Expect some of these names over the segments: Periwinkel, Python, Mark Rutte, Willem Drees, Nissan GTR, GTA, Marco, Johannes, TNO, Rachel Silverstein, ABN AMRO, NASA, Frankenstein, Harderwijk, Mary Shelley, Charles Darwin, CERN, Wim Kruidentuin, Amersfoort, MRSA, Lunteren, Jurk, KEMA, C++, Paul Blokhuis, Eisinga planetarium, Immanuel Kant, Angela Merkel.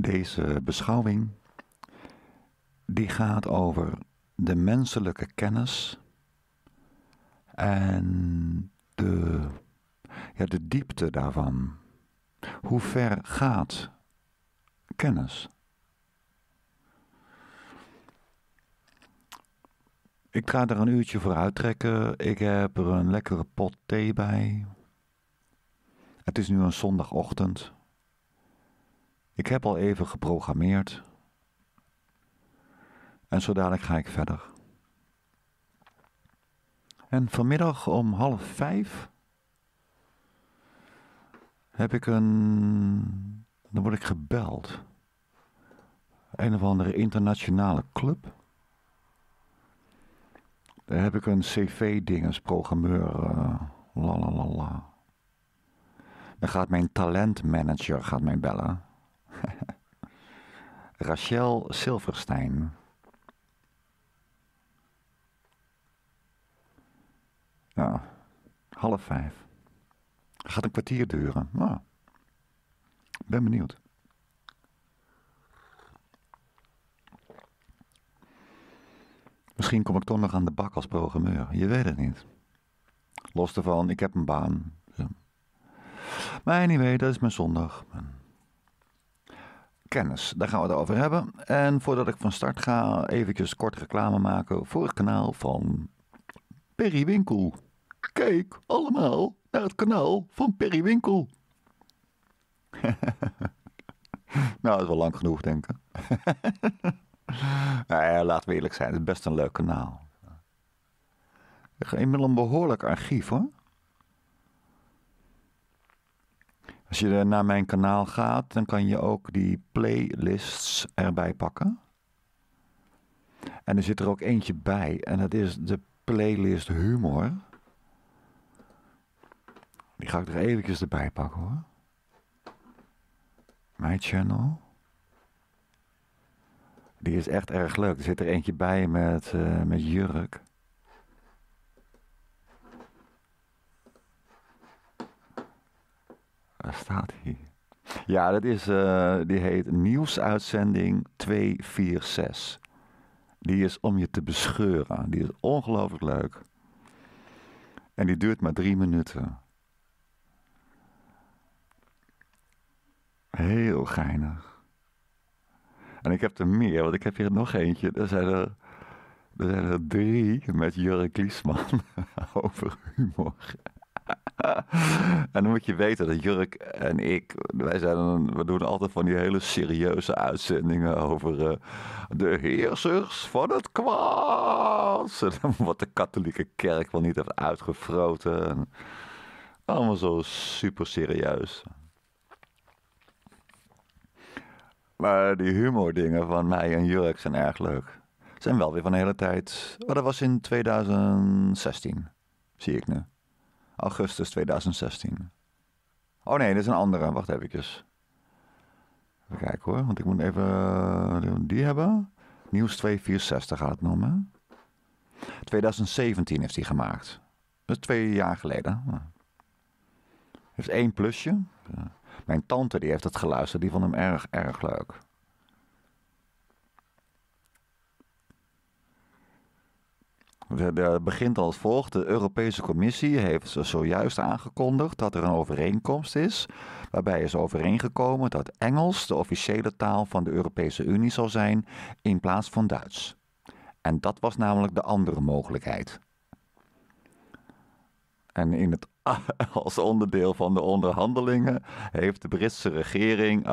Deze beschouwing die gaat over de menselijke kennis en de diepte daarvan. Hoe ver gaat kennis? Ik ga er een uurtje voor uittrekken. Ik heb er een lekkere pot thee bij. Het is nu een zondagochtend. Ik heb al even geprogrammeerd. En zo dadelijk ga ik verder. En vanmiddag om 16:30... dan word ik gebeld. Een of andere internationale club. Daar heb ik een cv-ding als programmeur. Dan gaat mijn talentmanager mij bellen. Rachel Silverstein. Nou, 16:30. Gaat een kwartier duren. Nou, ik ben benieuwd. Misschien kom ik toch nog aan de bak als programmeur. Je weet het niet. Los ervan, ik heb een baan. Ja. Maar anyway, dat is mijn zondag. Kennis, daar gaan we het over hebben. En voordat ik van start ga, eventjes kort reclame maken voor het kanaal van Periwinkel. Kijk allemaal naar het kanaal van Periwinkel. Nou, dat is wel lang genoeg, denk ik. Nou ja, laten we eerlijk zijn, het is best een leuk kanaal. Inmiddels een behoorlijk archief, hoor. Als je naar mijn kanaal gaat, dan kan je ook die playlists erbij pakken. En er zit er ook eentje bij, en dat is de playlist humor. Die ga ik er eventjes erbij pakken, hoor. Mijn channel. Die is echt erg leuk. Er zit er eentje bij met Jurk. Waar staat hij? Ja, dat is, die heet Nieuwsuitzending 246. Die is om je te bescheuren. Die is ongelooflijk leuk. En die duurt maar 3 minuten. Heel geinig. En ik heb er meer, want ik heb hier nog eentje. Er zijn er 3 met Jurk Liesman over humor. En dan moet je weten dat Jurk en ik, we doen altijd van die hele serieuze uitzendingen over de heersers van het kwaad. En wat de katholieke kerk wel niet heeft uitgefroten. En allemaal zo super serieus. Maar die humordingen van mij en Jurk zijn erg leuk. Zijn wel weer van de hele tijd. Oh, dat was in 2016. Zie ik nu. Augustus 2016. Oh nee, dat is een andere. Wacht eventjes. Even kijken, hoor. Want ik moet even die hebben. Nieuws 264 gaat het noemen. 2017 heeft hij gemaakt. Dat is 2 jaar geleden. Heeft 1 plusje. Mijn tante die heeft het geluisterd. Die vond hem erg, erg leuk. Het begint als volgt. De Europese Commissie heeft zojuist aangekondigd dat er een overeenkomst is. Waarbij is overeengekomen dat Engels de officiële taal van de Europese Unie zal zijn in plaats van Duits. En dat was namelijk de andere mogelijkheid. En als onderdeel van de onderhandelingen heeft de Britse regering...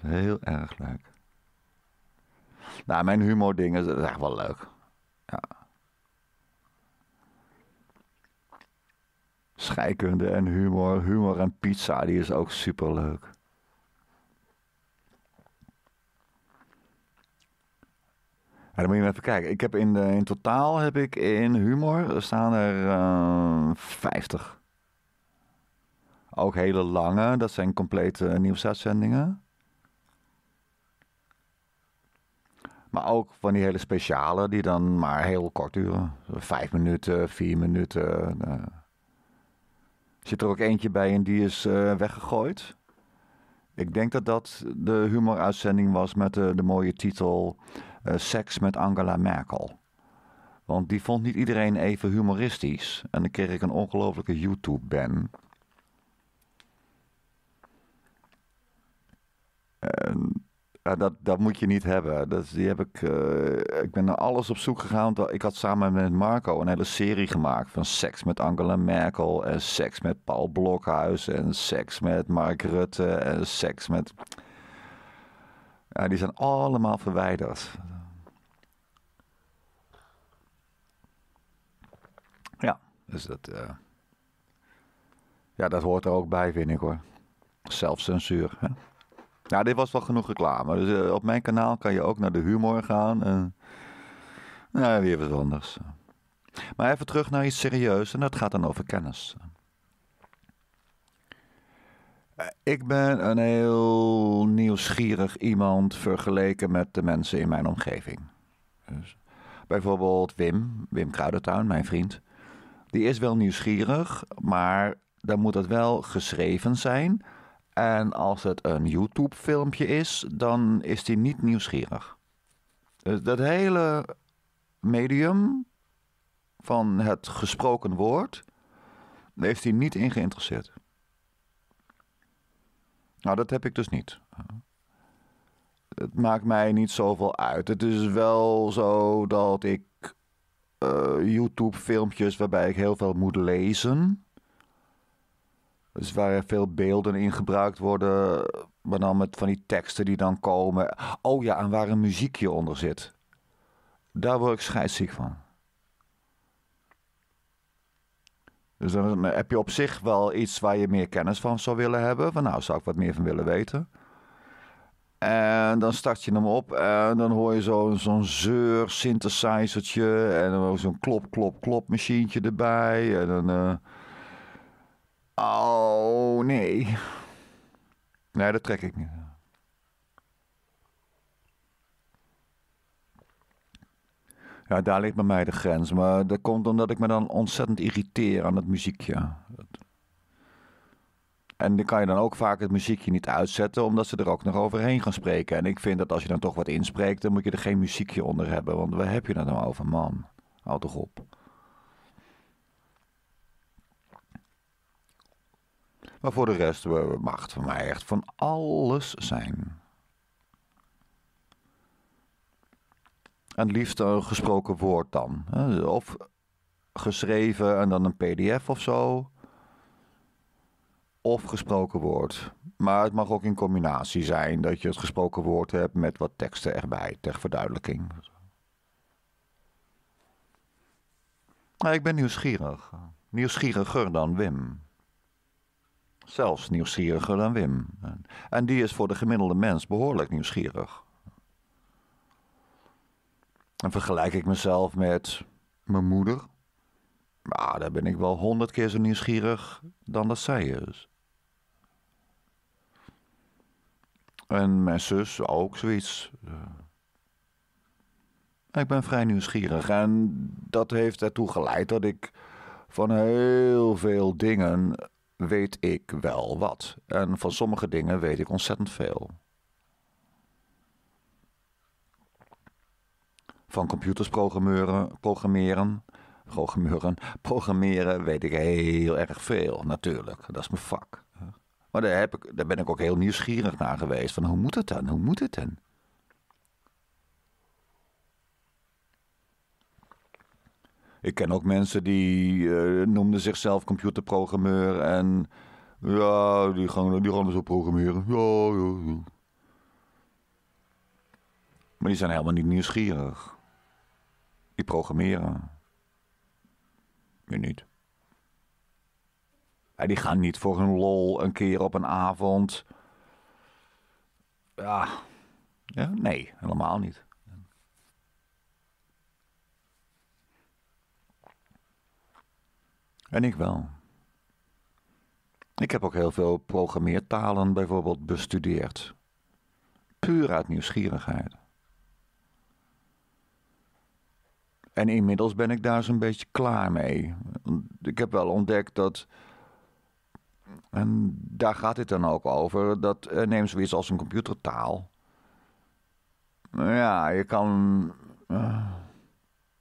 Heel erg leuk. Nou, mijn humordingen, dat is echt wel leuk. Ja. Scheikunde en humor. Humor en pizza, die is ook superleuk. En dan moet je maar even kijken. Ik heb in totaal heb ik in humor staan er 50. Ook hele lange. Dat zijn complete nieuwsuitzendingen. Maar ook van die hele speciale, die dan maar heel kort duren. 5 minuten, 4 minuten. Er zit er ook eentje bij en die is weggegooid. Ik denk dat dat de humoruitzending was met de mooie titel Seks met Angela Merkel. Want die vond niet iedereen even humoristisch. En dan kreeg ik een ongelofelijke YouTube-ban. Dat moet je niet hebben. Ik ben naar alles op zoek gegaan. Ik had samen met Marco een hele serie gemaakt van seks met Angela Merkel en seks met Paul Blokhuis en seks met Mark Rutte en seks met... die zijn allemaal verwijderd. Ja, dus dat... Ja, dat hoort er ook bij, vind ik hoor. Zelfcensuur, hè? Nou, dit was wel genoeg reclame. Dus op mijn kanaal kan je ook naar de humor gaan. Nou, weer wat anders. Maar even terug naar iets serieus. En dat gaat dan over kennis. Ik ben een heel nieuwsgierig iemand vergeleken met de mensen in mijn omgeving. Dus bijvoorbeeld Wim Kruidentuin, mijn vriend. Die is wel nieuwsgierig, maar dan moet het wel geschreven zijn... En als het een YouTube-filmpje is, dan is die niet nieuwsgierig. Dus dat hele medium van het gesproken woord, daar is die niet in geïnteresseerd. Nou, dat heb ik dus niet. Het maakt mij niet zoveel uit. Het is wel zo dat ik YouTube-filmpjes waarbij ik heel veel moet lezen... Dus waar er veel beelden in gebruikt worden, maar dan met van die teksten die dan komen. Oh ja, en waar een muziekje onder zit. Daar word ik scheidsziek van. Dus dan heb je op zich wel iets waar je meer kennis van zou willen hebben. Van nou, zou ik wat meer van willen weten. En dan start je hem op en dan hoor je zo'n zeur-synthesizertje. En dan zo'n klop-klop-klop machientje erbij. En dan... Oh, nee. Nee, dat trek ik niet. Ja, daar ligt bij mij de grens. Maar dat komt omdat ik me dan ontzettend irriteer aan het muziekje. En dan kan je dan ook vaak het muziekje niet uitzetten... omdat ze er ook nog overheen gaan spreken. En ik vind dat als je dan toch wat inspreekt... dan moet je er geen muziekje onder hebben. Want waar heb je dat nou over, man? Houd toch op. Maar voor de rest mag het voor mij echt van alles zijn. En liefst een gesproken woord dan. Of geschreven en dan een pdf of zo. Of gesproken woord. Maar het mag ook in combinatie zijn dat je het gesproken woord hebt met wat teksten erbij. Ter verduidelijking. Maar ik ben nieuwsgierig. Nieuwsgieriger dan Wim. Zelfs nieuwsgieriger dan Wim. En die is voor de gemiddelde mens behoorlijk nieuwsgierig. En vergelijk ik mezelf met mijn moeder. Nou, daar ben ik wel 100 keer zo nieuwsgierig dan dat zij is. En mijn zus ook zoiets. Ik ben vrij nieuwsgierig. En dat heeft ertoe geleid dat ik van heel veel dingen... weet ik wel wat. En van sommige dingen weet ik ontzettend veel. Van computers programmeren weet ik heel erg veel, natuurlijk. Dat is mijn vak. Maar daar ben ik ook heel nieuwsgierig naar geweest. Van hoe moet het dan? Hoe moet het dan? Ik ken ook mensen die noemden zichzelf computerprogrammeur en ja, die gaan zo programmeren. Ja. Maar die zijn helemaal niet nieuwsgierig. Die programmeren. Nu niet. En die gaan niet voor hun lol een keer op een avond. Ja, nee, helemaal niet. En ik wel. Ik heb ook heel veel programmeertalen bijvoorbeeld bestudeerd. Puur uit nieuwsgierigheid. En inmiddels ben ik daar zo'n beetje klaar mee. Ik heb wel ontdekt dat... En daar gaat het dan ook over. Dat neem zoiets als een computertaal. Ja, je kan...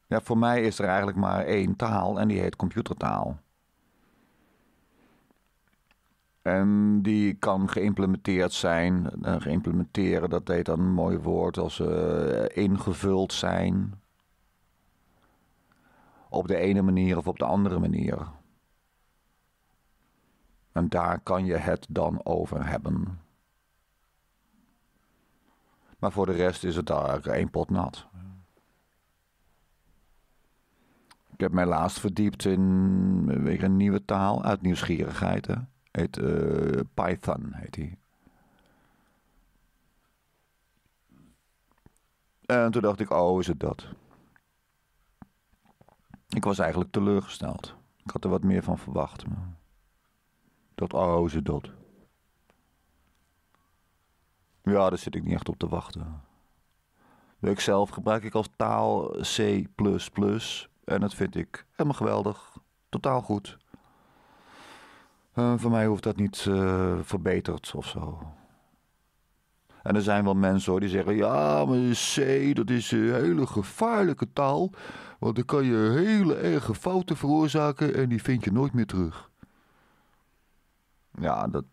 ja, voor mij is er eigenlijk maar één taal en die heet computertaal. En die kan geïmplementeerd zijn. Geïmplementeren, dat heet dan een mooi woord als ingevuld zijn. Op de ene manier of op de andere manier. En daar kan je het dan over hebben. Maar voor de rest is het daar één pot nat. Ik heb mij laatst verdiept in weer een nieuwe taal uit nieuwsgierigheid. Hè? Heet Python, heet die. En toen dacht ik, oh, is het dat? Ik was eigenlijk teleurgesteld. Ik had er wat meer van verwacht. Maar... ik dacht, oh, is het dat? Ja, daar zit ik niet echt op te wachten. Ik zelf gebruik ik als taal C++. En dat vind ik helemaal geweldig. Totaal goed. Voor mij hoeft dat niet verbeterd of zo. En er zijn wel mensen hoor, die zeggen... ja, maar C, dat is een hele gevaarlijke taal. Want dan kan je hele erge fouten veroorzaken... en die vind je nooit meer terug. Ja, dat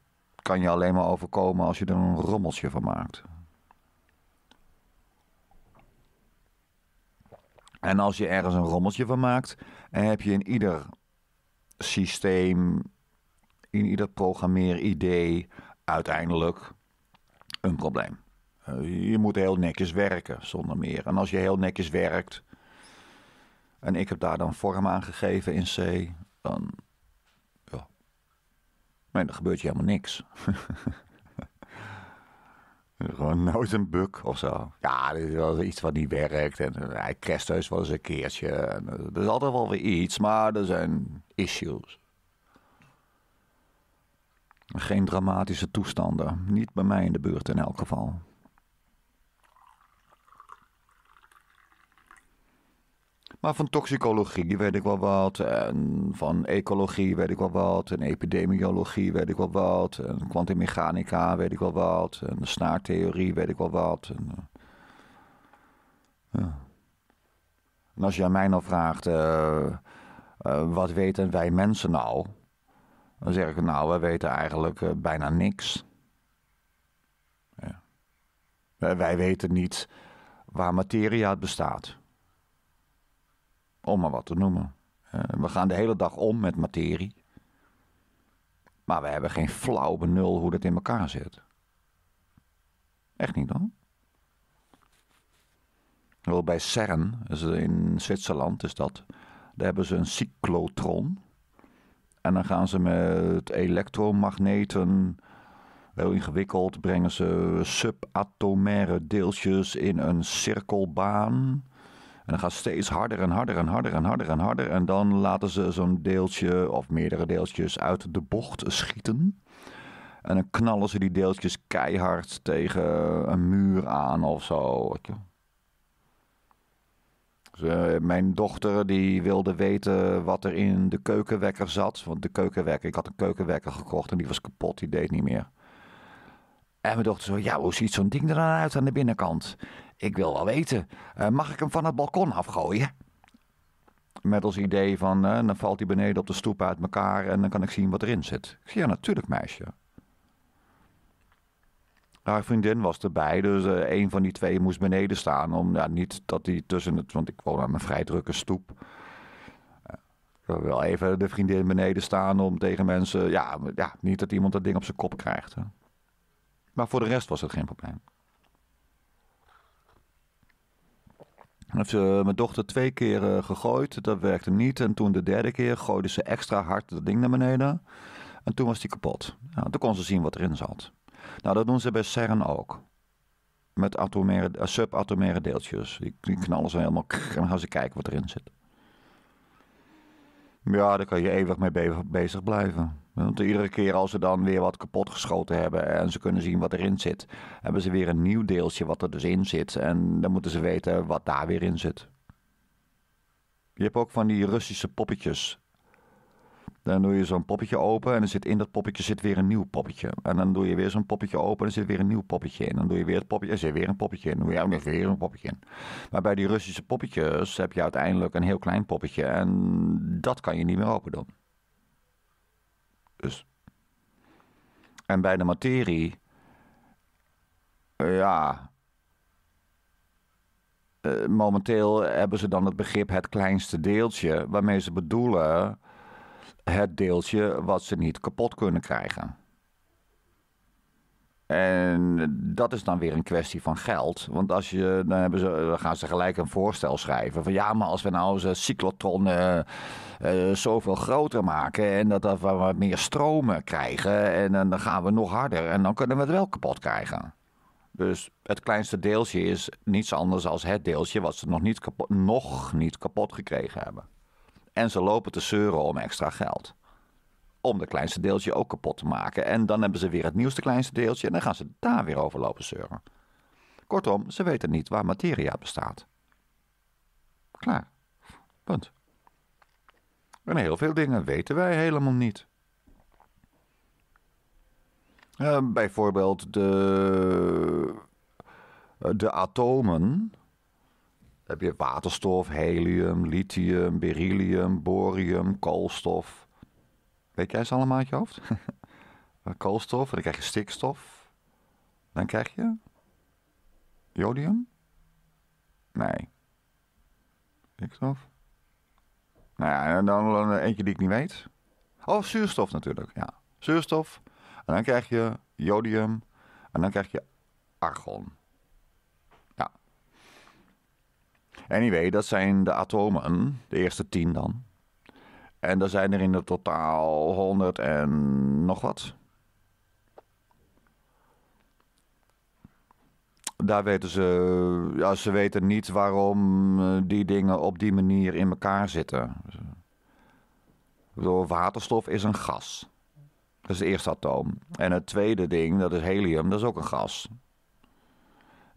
kan je alleen maar overkomen... als je er een rommeltje van maakt. En als je ergens een rommeltje van maakt... en heb je in ieder systeem... in ieder programmeeridee uiteindelijk een probleem. Je moet heel netjes werken, zonder meer. En als je heel netjes werkt... en ik heb daar dan vorm aan gegeven in C... dan... ja... nee, dan gebeurt je helemaal niks. Gewoon nooit een bug of zo. Ja, dit is wel iets wat niet werkt. En hij crasht heus wel eens een keertje. En, er is altijd wel weer iets, maar er zijn issues. Geen dramatische toestanden. Niet bij mij in de buurt in elk geval. Maar van toxicologie weet ik wel wat. En van ecologie weet ik wel wat. En epidemiologie weet ik wel wat. En kwantummechanica weet ik wel wat. En de snaartheorie weet ik wel wat. En, ja. En als je aan mij nou vraagt... wat weten wij mensen nou... dan zeg ik, nou, we weten eigenlijk bijna niks. Ja. Wij weten niet waar materie uit bestaat. Om maar wat te noemen. We gaan de hele dag om met materie. Maar we hebben geen flauw benul hoe dat in elkaar zit. Echt niet dan? Bij CERN, dus in Zwitserland is dat, daar hebben ze een cyclotron... en dan gaan ze met elektromagneten, heel ingewikkeld, brengen ze subatomaire deeltjes in een cirkelbaan. En dan gaat steeds harder en harder en harder en harder en harder. En dan laten ze zo'n deeltje of meerdere deeltjes uit de bocht schieten. En dan knallen ze die deeltjes keihard tegen een muur aan of zo. Mijn dochter die wilde weten wat er in de keukenwekker zat. Want de keukenwekker, ik had een keukenwekker gekocht en die was kapot, die deed niet meer. En mijn dochter zo, ja, hoe ziet zo'n ding er dan uit aan de binnenkant? Ik wil wel weten, mag ik hem van het balkon afgooien? Met als idee van, dan valt hij beneden op de stoep uit elkaar en dan kan ik zien wat erin zit. Ik zei, ja, natuurlijk meisje. Haar vriendin was erbij, dus een van die twee moest beneden staan. Om, ja, niet dat hij tussen het... want ik woon aan een vrij drukke stoep. Ik wil wel even de vriendin beneden staan om tegen mensen... Ja, niet dat iemand dat ding op zijn kop krijgt. Hè. Maar voor de rest was het geen probleem. Dan heeft ze mijn dochter 2 keer gegooid. Dat werkte niet. En toen de 3e keer gooide ze extra hard dat ding naar beneden. En toen was die kapot. Nou, toen kon ze zien wat erin zat. Nou, dat doen ze bij CERN ook. Met subatomaire deeltjes. Die knallen ze helemaal en dan gaan ze kijken wat erin zit. Ja, daar kan je eeuwig mee bezig blijven. Want iedere keer als ze dan weer wat kapotgeschoten hebben... en ze kunnen zien wat erin zit... hebben ze weer een nieuw deeltje wat er dus in zit... en dan moeten ze weten wat daar weer in zit. Je hebt ook van die Russische poppetjes... Dan doe je zo'n poppetje open en er zit in dat poppetje zit weer een nieuw poppetje. En dan doe je weer zo'n poppetje open en er zit weer een nieuw poppetje in. Dan doe je weer het poppetje en er zit weer een poppetje in. Dan doe je ook weer een poppetje in. Maar bij die Russische poppetjes heb je uiteindelijk een heel klein poppetje. En dat kan je niet meer open doen. Dus. En bij de materie... ja... momenteel hebben ze dan het begrip het kleinste deeltje, waarmee ze bedoelen het deeltje wat ze niet kapot kunnen krijgen. En dat is dan weer een kwestie van geld. Want als je, dan gaan ze gelijk een voorstel schrijven. Van ja, maar als we nou zo'n cyclotron zoveel groter maken. En dat we wat meer stromen krijgen. En dan gaan we nog harder. En dan kunnen we het wel kapot krijgen. Dus het kleinste deeltje is niets anders dan het deeltje wat ze nog niet kapot gekregen hebben. En ze lopen te zeuren om extra geld. Om het kleinste deeltje ook kapot te maken. En dan hebben ze weer het nieuwste kleinste deeltje en dan gaan ze daar weer over lopen zeuren. Kortom, ze weten niet waar materie uit bestaat. Klaar. Punt. En heel veel dingen weten wij helemaal niet. Bijvoorbeeld de atomen. Dan heb je waterstof, helium, lithium, beryllium, borium, koolstof. Weet jij ze allemaal uit je hoofd? Koolstof, dan krijg je stikstof. Dan krijg je... jodium? Nee. Stikstof? Nou ja, en dan eentje die ik niet weet. Oh, zuurstof natuurlijk, ja. Zuurstof. En dan krijg je jodium. En dan krijg je argon. Ja. Anyway, dat zijn de atomen. De eerste 10 dan. En er zijn er in het totaal 100 en nog wat. Daar weten ze... ja, ze weten niet waarom die dingen op die manier in elkaar zitten. Waterstof is een gas. Dat is het eerste atoom. En het tweede ding, dat is helium, dat is ook een gas.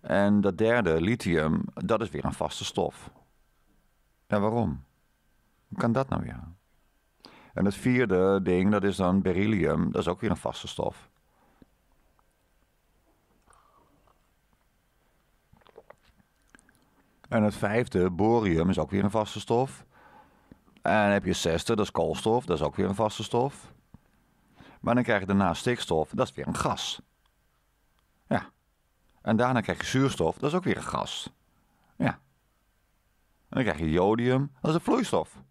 En dat derde, lithium, dat is weer een vaste stof. En waarom? Hoe kan dat nou weer? En het vierde ding, dat is dan beryllium, dat is ook weer een vaste stof. En het vijfde, borium, is ook weer een vaste stof. En dan heb je het zesde, dat is koolstof, dat is ook weer een vaste stof. Maar dan krijg je daarna stikstof, dat is weer een gas. Ja. En daarna krijg je zuurstof, dat is ook weer een gas. Ja. En dan krijg je jodium, dat is een vloeistof.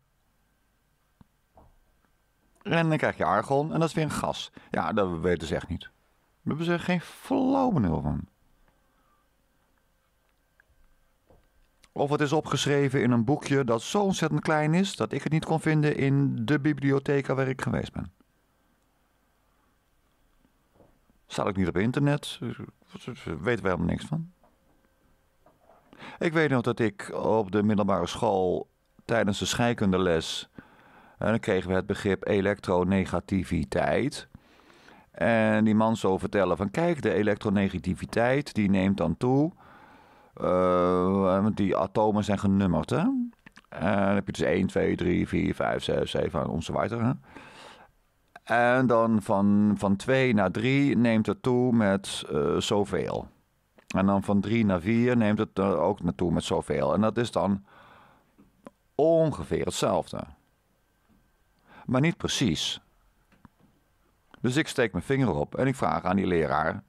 En dan krijg je argon, en dat is weer een gas. Ja, dat weten ze echt niet. Daar hebben ze geen flauw benul van. Of het is opgeschreven in een boekje dat zo ontzettend klein is... dat ik het niet kon vinden in de bibliotheek waar ik geweest ben. Staat ook niet op internet. Weten wij helemaal niks van. Ik weet nog dat ik op de middelbare school... tijdens de scheikundeles... en dan kregen we het begrip elektronegativiteit. En die man zo vertellen van... kijk, de elektronegativiteit die neemt dan toe. Want die atomen zijn genummerd, hè. En dan heb je dus 1, 2, 3, 4, 5, 6, 7, enzovoort, hè. En dan van 2 naar 3 neemt het toe met zoveel. En dan van 3 naar 4 neemt het ook naartoe met zoveel. En dat is dan ongeveer hetzelfde. Maar niet precies. Dus ik steek mijn vinger op en ik vraag aan die leraar...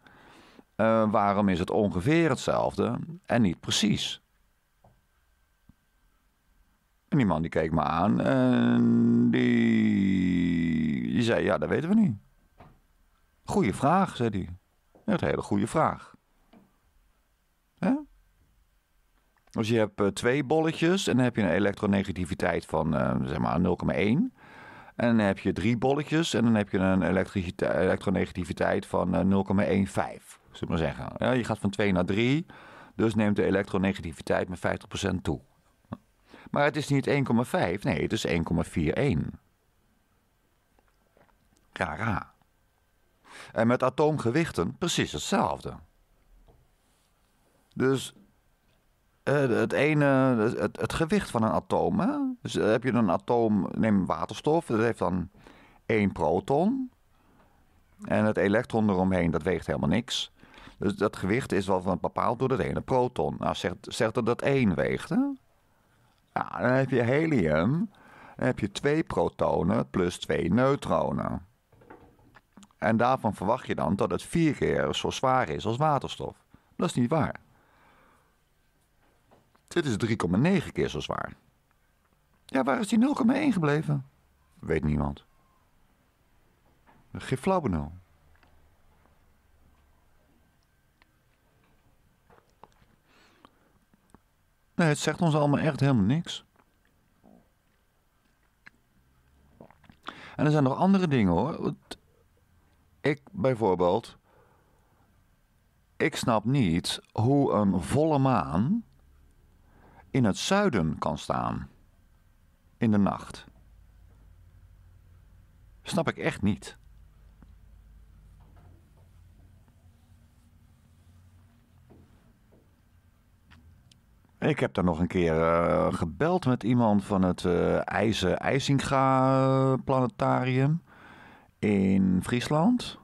waarom is het ongeveer hetzelfde en niet precies? En die man die keek me aan en die zei, ja, dat weten we niet. Goeie vraag, zei hij. Dat is een hele goede vraag. Hè? Dus je hebt 2 bolletjes en dan heb je een elektronegativiteit van zeg maar 0,1... En dan heb je 3 bolletjes en dan heb je een elektronegativiteit van 0,15, zullen we maar zeggen. Ja, je gaat van 2 naar 3, dus neemt de elektronegativiteit met 50% toe. Maar het is niet 1,5, nee, het is 1,41. Raar. En met atoomgewichten precies hetzelfde. Dus... het gewicht van een atoom. Hè? Dus heb je een atoom, neem waterstof, dat heeft dan één proton. En het elektron eromheen, dat weegt helemaal niks. Dus dat gewicht is wel bepaald door dat ene proton. Nou, zegt dat 1 weegt, hè? Nou, dan heb je helium. Dan heb je 2 protonen plus 2 neutronen. En daarvan verwacht je dan dat het 4 keer zo zwaar is als waterstof. Dat is niet waar. Dit is 3,9 keer zo zwaar. Ja, waar is die 0,1 gebleven? Weet niemand. Geen flauw benul. Nee, het zegt ons allemaal echt helemaal niks. En er zijn nog andere dingen, hoor. Ik bijvoorbeeld... Ik snap niet hoe een volle maan in het zuiden kan staan. In de nacht. Snap ik echt niet. Ik heb daar nog een keer gebeld met iemand van het Eisinga planetarium in Friesland.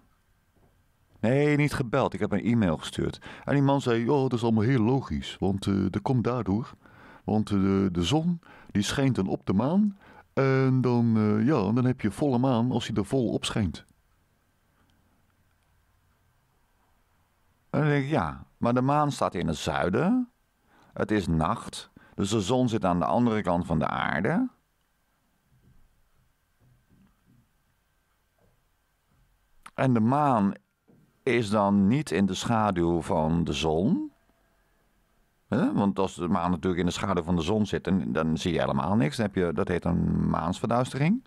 Nee, niet gebeld. Ik heb een e-mail gestuurd. En die man zei, joh, dat is allemaal heel logisch. Want dat komt daardoor. Want de zon, die schijnt dan op de maan. En dan, dan heb je volle maan als hij er vol op schijnt. En dan denk ik, ja, maar de maan staat in het zuiden. Het is nacht, dus de zon zit aan de andere kant van de aarde. En de maan is dan niet in de schaduw van de zon. Want als de maan natuurlijk in de schaduw van de zon zit, dan zie je helemaal niks. Dan heb je, dat heet een maansverduistering.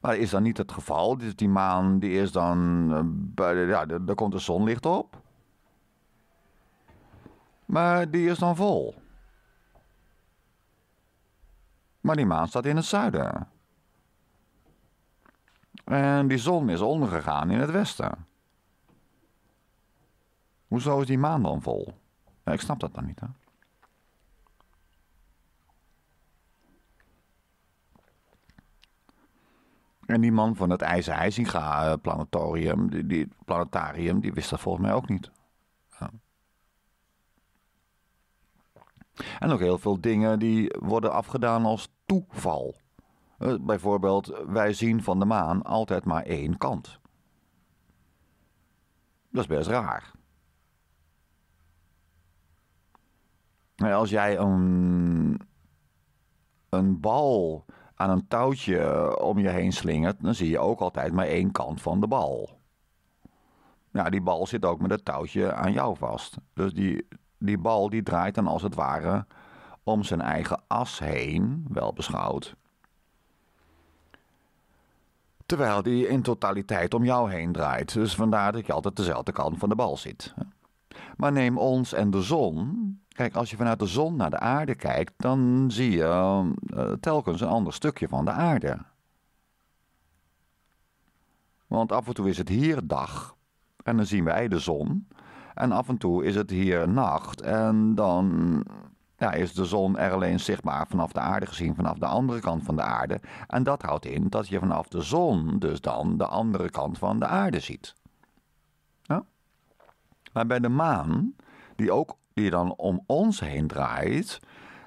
Maar dat is dan niet het geval. Dus die maan, die is dan... daar komt de zonlicht op. Maar die is dan vol. Maar die maan staat in het zuiden. En die zon is ondergegaan in het westen. Hoezo is die maan dan vol? Ja, ik snap dat dan niet, hè? En die man van het Eisinga planetarium, die wist dat volgens mij ook niet. Ja. En ook heel veel dingen die worden afgedaan als toeval. Bijvoorbeeld, wij zien van de maan altijd maar 1 kant. Dat is best raar. Als jij een bal aan een touwtje om je heen slingert, dan zie je ook altijd maar 1 kant van de bal. Nou, die bal zit ook met het touwtje aan jou vast. Dus die bal die draait dan als het ware om zijn eigen as heen, wel beschouwd. Terwijl die in totaliteit om jou heen draait. Dus vandaar dat je altijd dezelfde kant van de bal zit. Maar neem ons en de zon. Kijk, als je vanuit de zon naar de aarde kijkt, dan zie je telkens een ander stukje van de aarde. Want af en toe is het hier dag en dan zien wij de zon. En af en toe is het hier nacht en dan is de zon er alleen zichtbaar vanaf de aarde gezien, vanaf de andere kant van de aarde. En dat houdt in dat je vanaf de zon dus dan de andere kant van de aarde ziet. Ja? Maar bij de maan, die dan om ons heen draait,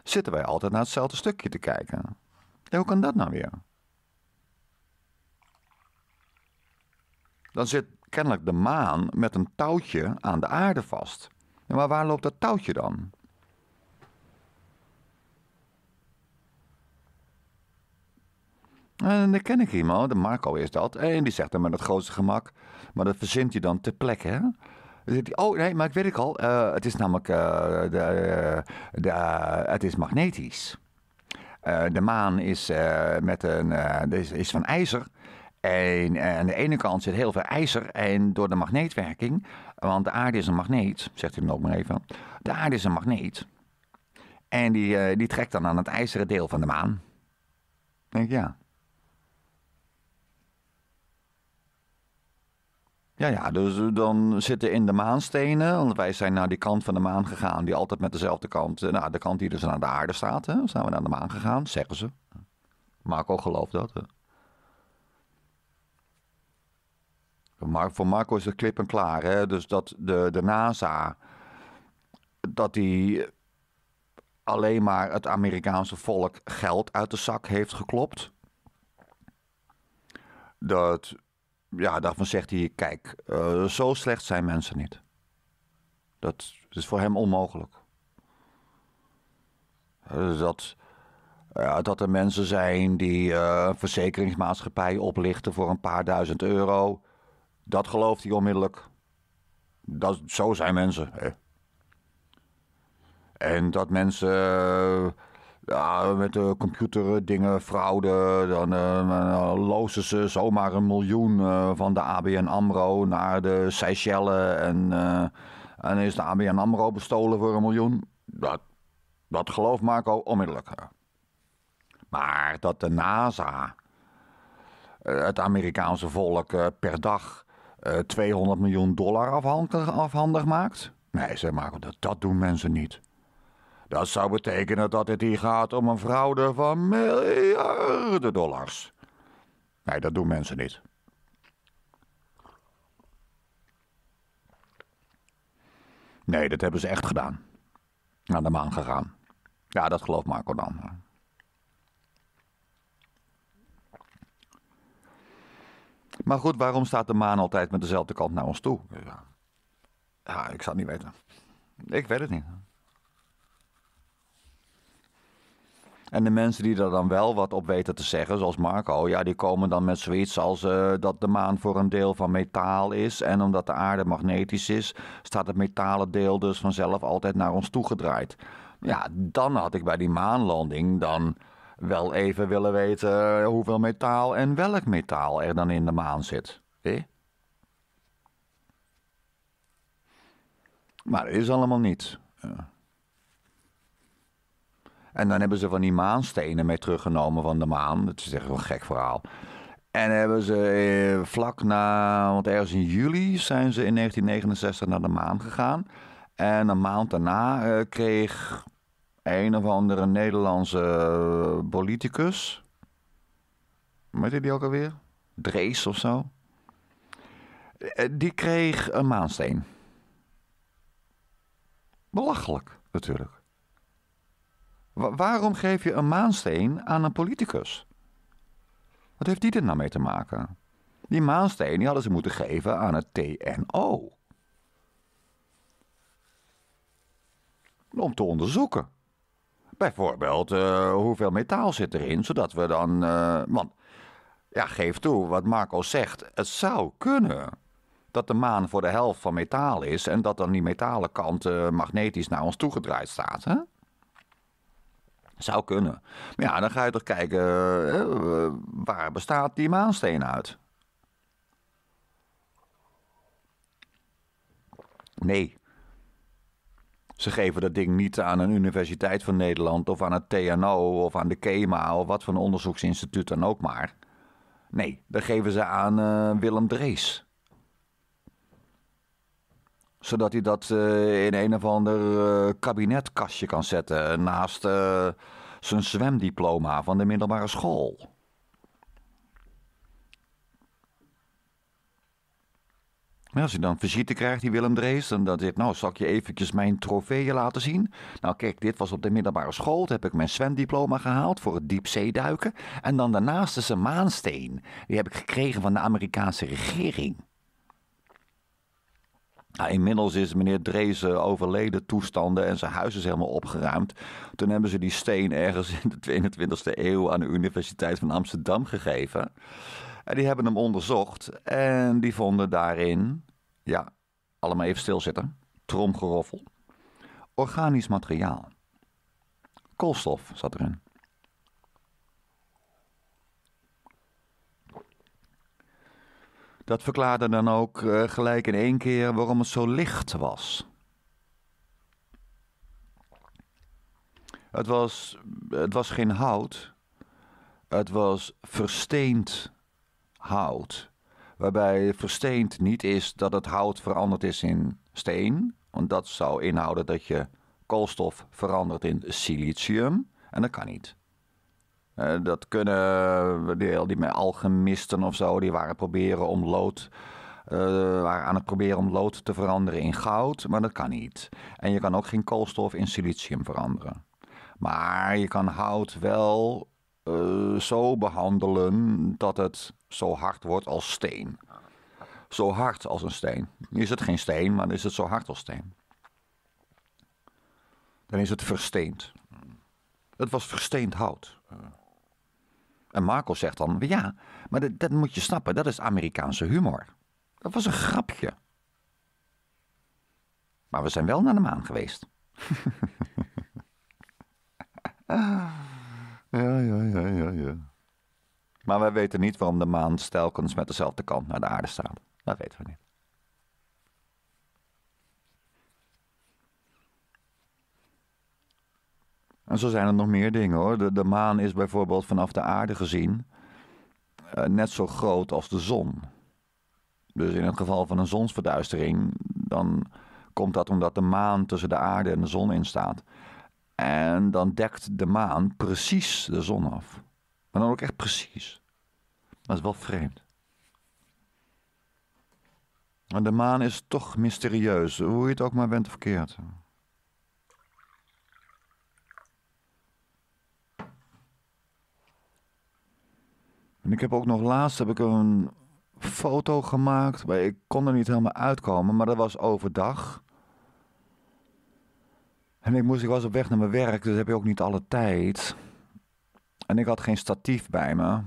zitten wij altijd naar hetzelfde stukje te kijken. En hoe kan dat nou weer? Dan zit kennelijk de maan met een touwtje aan de aarde vast. Maar waar loopt dat touwtje dan? En dan ken ik iemand, de Marco is dat, en die zegt dan met het grootste gemak, maar dat verzint hij dan ter plekke, hè? Oh, nee, maar ik weet het al. Het is namelijk... het is magnetisch. De maan is, is van ijzer. En aan de ene kant zit heel veel ijzer. En door de magneetwerking... Want de aarde is een magneet. Zegt u dan ook maar even. De aarde is een magneet. En die trekt dan aan het ijzeren deel van de maan. Denk ik, ja. Ja, dus dan zitten in de maanstenen, want wij zijn naar die kant van de maan gegaan, die altijd met dezelfde kant, nou, de kant die dus naar de aarde staat, hè, zijn we naar de maan gegaan, zeggen ze. Marco gelooft dat, hè. Maar voor Marco is het klip en klaar. Hè? Dus dat de NASA, dat die alleen maar het Amerikaanse volk geld uit de zak heeft geklopt. Dat, ja, daarvan zegt hij, kijk, zo slecht zijn mensen niet. Dat is voor hem onmogelijk. Dat er mensen zijn die verzekeringsmaatschappijen oplichten voor een paar $1000. Dat gelooft hij onmiddellijk. Dat, zo zijn mensen. Hè. En dat mensen met de computer dingen frauden. Dan lozen ze zomaar $1 miljoen van de ABN AMRO naar de Seychellen. En is de ABN AMRO bestolen voor $1 miljoen. Dat gelooft Marco onmiddellijk. Maar dat de NASA het Amerikaanse volk per dag $200 miljoen afhandig maakt? Nee, zei Marco, dat doen mensen niet. Dat zou betekenen dat het hier gaat om een fraude van miljarden dollars. Nee, dat doen mensen niet. Nee, dat hebben ze echt gedaan. Naar de maan gegaan. Ja, dat gelooft Marco dan. Maar goed, waarom staat de maan altijd met dezelfde kant naar ons toe? Ja, ik zou het niet weten. Ik weet het niet. En de mensen die er dan wel wat op weten te zeggen, zoals Marco, ja, die komen dan met zoiets als dat de maan voor een deel van metaal is. En omdat de aarde magnetisch is, staat het metalen deel dus vanzelf altijd naar ons toegedraaid. Ja, dan had ik bij die maanlanding dan wel even willen weten hoeveel metaal en welk metaal er dan in de maan zit. Maar dat is allemaal niet. En dan hebben ze van die maanstenen mee teruggenomen van de maan. Dat is echt wel een gek verhaal. En hebben ze vlak na, want ergens in juli zijn ze in 1969 naar de maan gegaan. En een maand daarna kreeg een of andere Nederlandse politicus, weet je die ook alweer? Drees of zo. Die kreeg een maansteen. Belachelijk natuurlijk. Waarom geef je een maansteen aan een politicus? Wat heeft die er nou mee te maken? Die maansteen die hadden ze moeten geven aan het TNO. Om te onderzoeken. Bijvoorbeeld hoeveel metaal zit erin, zodat we dan... want, ja, geef toe, wat Marco zegt, het zou kunnen dat de maan voor de helft van metaal is en dat dan die metalen kant magnetisch naar ons toegedraaid staat, hè? Zou kunnen. Maar ja, dan ga je toch kijken, waar bestaat die maansteen uit? Nee. Ze geven dat ding niet aan een Universiteit van Nederland of aan het TNO of aan de KEMA of wat voor een onderzoeksinstituut dan ook maar. Nee, dat geven ze aan Willem Drees. Zodat hij dat in een of ander kabinetkastje kan zetten naast zijn zwemdiploma van de middelbare school. En als hij dan visite krijgt, die Willem Drees, dan zegt hij, nou, zal ik je eventjes mijn trofeeën laten zien? Nou, kijk, dit was op de middelbare school. Toen heb ik mijn zwemdiploma gehaald voor het diepzeeduiken. En dan daarnaast is een maansteen. Die heb ik gekregen van de Amerikaanse regering. Nou, inmiddels is meneer Drees overleden toestanden en zijn huis is helemaal opgeruimd. Toen hebben ze die steen ergens in de 22e eeuw aan de Universiteit van Amsterdam gegeven. En die hebben hem onderzocht en die vonden daarin, ja, allemaal even stilzitten, tromgeroffel, organisch materiaal. Koolstof zat erin. Dat verklaarde dan ook gelijk in één keer waarom het zo licht was. Het was geen hout, het was versteend hout. Waarbij versteend niet is dat het hout veranderd is in steen. Want dat zou inhouden dat je koolstof verandert in silicium. En dat kan niet. Dat kunnen die alchemisten of zo. Die waren proberen om lood waren aan het proberen om lood te veranderen in goud, maar dat kan niet. En je kan ook geen koolstof in silicium veranderen. Maar je kan hout wel zo behandelen dat het zo hard wordt als steen. Zo hard als een steen. Nu is het geen steen, maar dan is het zo hard als steen. Dan is het versteend. Het was versteend hout. En Marco zegt dan, ja, maar dat moet je snappen, dat is Amerikaanse humor. Dat was een grapje. Maar we zijn wel naar de maan geweest. Ja. Maar wij weten niet waarom de maan telkens met dezelfde kant naar de aarde staat. Dat weten we niet. En zo zijn er nog meer dingen hoor. De maan is bijvoorbeeld vanaf de aarde gezien net zo groot als de zon. Dus in het geval van een zonsverduistering, dan komt dat omdat de maan tussen de aarde en de zon in staat. En dan dekt de maan precies de zon af. Maar dan ook echt precies. Dat is wel vreemd. Maar de maan is toch mysterieus, hoe je het ook maar bent of keert. En ik heb ook nog laatst een foto gemaakt, maar ik kon er niet helemaal uitkomen, maar dat was overdag. En ik was op weg naar mijn werk, dus heb je ook niet alle tijd. En ik had geen statief bij me.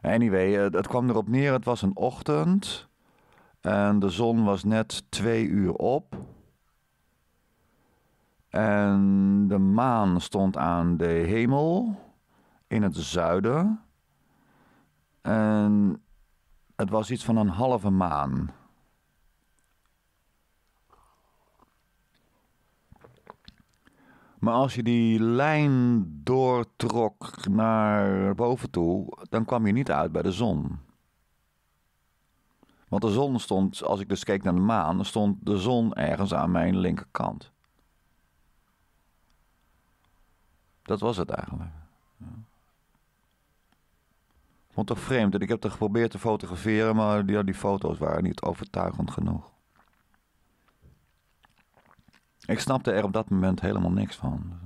Anyway, het kwam erop neer, het was een ochtend. En de zon was net 2 uur op. En de maan stond aan de hemel in het zuiden. En het was iets van een halve maan. Maar als je die lijn doortrok naar boven toe, dan kwam je niet uit bij de zon. Want de zon stond, als ik dus keek naar de maan, stond de zon ergens aan mijn linkerkant. Dat was het eigenlijk. Ik vond het toch vreemd. Ik heb het geprobeerd te fotograferen, maar die foto's waren niet overtuigend genoeg. Ik snapte er op dat moment helemaal niks van.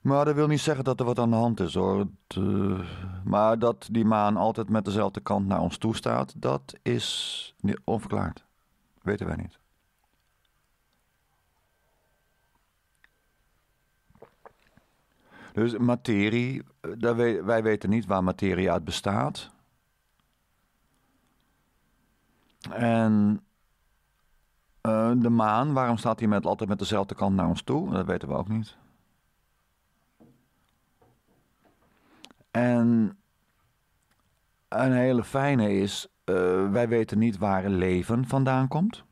Maar dat wil niet zeggen dat er wat aan de hand is hoor. Maar dat die maan altijd met dezelfde kant naar ons toe staat, dat is onverklaard. Weten wij niet. Dus materie, wij weten niet waar materie uit bestaat. En de maan, waarom staat die altijd met dezelfde kant naar ons toe? Dat weten we ook niet. En een hele fijne is, wij weten niet waar leven vandaan komt.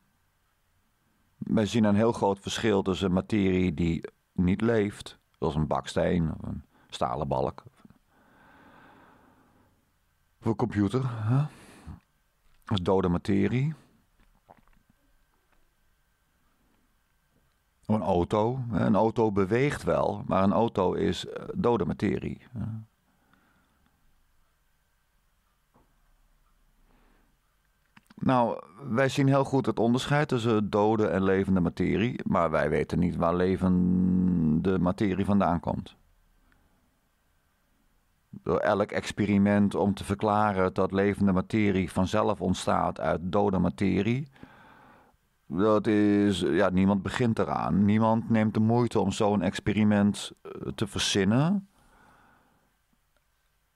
Wij zien een heel groot verschil tussen materie die niet leeft, zoals een baksteen of een stalen balk. Of een computer. Hè? Dat is dode materie. Een auto. Een auto beweegt wel, maar een auto is dode materie. Nou, wij zien heel goed het onderscheid tussen dode en levende materie, maar wij weten niet waar levende materie vandaan komt. Door elk experiment om te verklaren dat levende materie vanzelf ontstaat uit dode materie, dat is, ja, niemand begint eraan. Niemand neemt de moeite om zo'n experiment te verzinnen.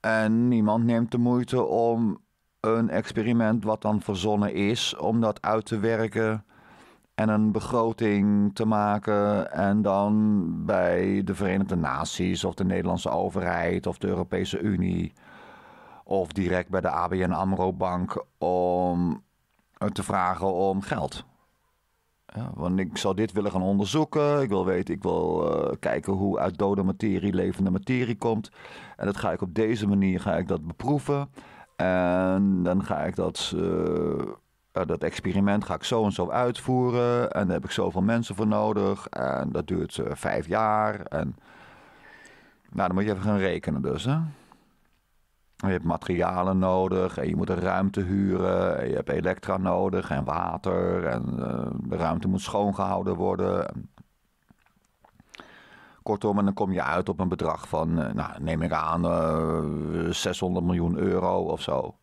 En niemand neemt de moeite om een experiment wat dan verzonnen is, om dat uit te werken en een begroting te maken en dan bij de Verenigde Naties of de Nederlandse overheid of de Europese Unie of direct bij de ABN AMRO bank om te vragen om geld. Ja, want ik zou dit willen gaan onderzoeken. Ik wil kijken hoe uit dode materie levende materie komt. En dat ga ik op deze manier beproeven. En dan ga ik dat experiment ga ik zo en zo uitvoeren. En daar heb ik zoveel mensen voor nodig. En dat duurt 5 jaar. En Nou, dan moet je even gaan rekenen dus, hè. Je hebt materialen nodig en je moet een ruimte huren. En je hebt elektra nodig en water en de ruimte moet schoongehouden worden. Kortom, en dan kom je uit op een bedrag van, nou, neem ik aan, 600 miljoen euro of zo.